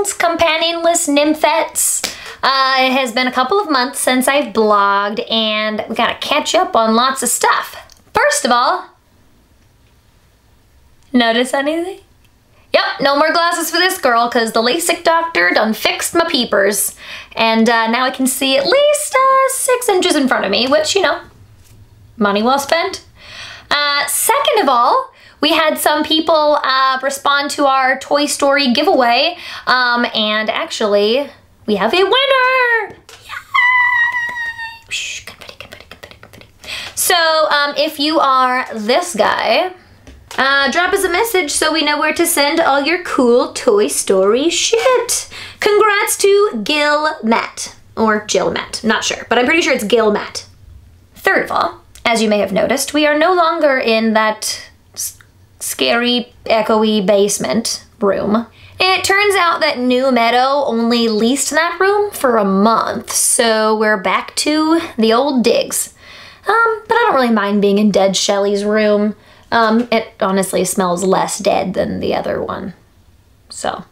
Greetings, companionless nymphets. It has been a couple of months since I've blogged, and we gotta catch up on lots of stuff. First of all, notice anything? Yep, no more glasses for this girl, because the LASIK doctor done fixed my peepers. And now I can see at least 6 inches in front of me, which, you know, money well spent. Second of all, we had some people respond to our Toy Story giveaway, and actually, we have a winner! Yay! Shh, confetti. So, if you are this guy, drop us a message so we know where to send all your cool Toy Story shit. Congrats to Gil Matt, or Gil Matt, not sure, but I'm pretty sure it's Gil Matt. Third of all, as you may have noticed, we are no longer in that scary, echoey basement room. And it turns out that New Meadow only leased that room for a month, so we're back to the old digs. But I don't really mind being in dead Shelley's room. It honestly smells less dead than the other one, so.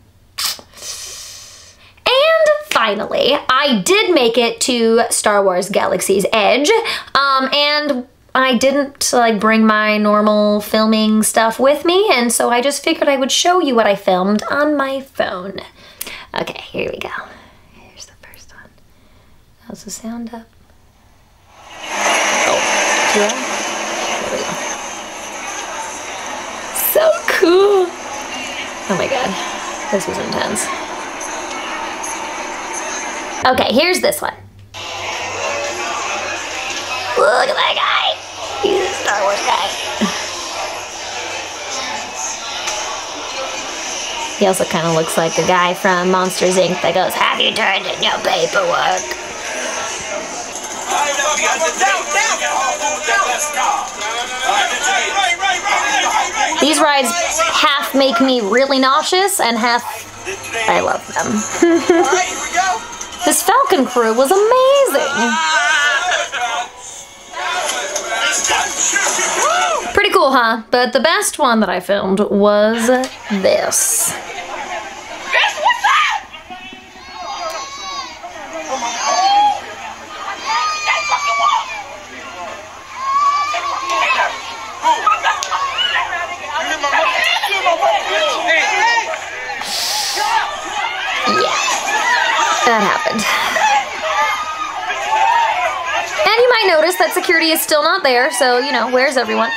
Finally, I did make it to Star Wars Galaxy's Edge, and I didn't like bring my normal filming stuff with me, and so I just figured I would show you what I filmed on my phone. Okay, here we go. Here's the first one. How's the sound up? Oh, do I? There we go. So cool. Oh my god, this was intense. Okay, here's this one. Look at that guy! He's a Star Wars guy. He also kind of looks like the guy from Monsters, Inc. that goes, "Have you turned in your paperwork?" These rides half make me really nauseous and half I love them. All right, here we go. This Falcon crew was amazing! Pretty cool, huh? But the best one that I filmed was this. That happened. And you might notice that security is still not there, so, you know, where's everyone?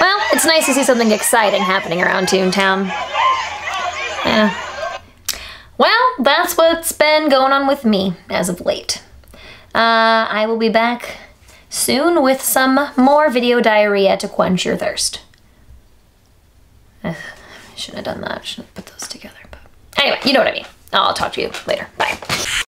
Well, it's nice to see something exciting happening around Toontown. Yeah. Well, that's what's been going on with me as of late. I will be back soon with some more video diarrhea to quench your thirst. I shouldn't have done that. I shouldn't have put those together. But anyway, you know what I mean. I'll talk to you later. Bye.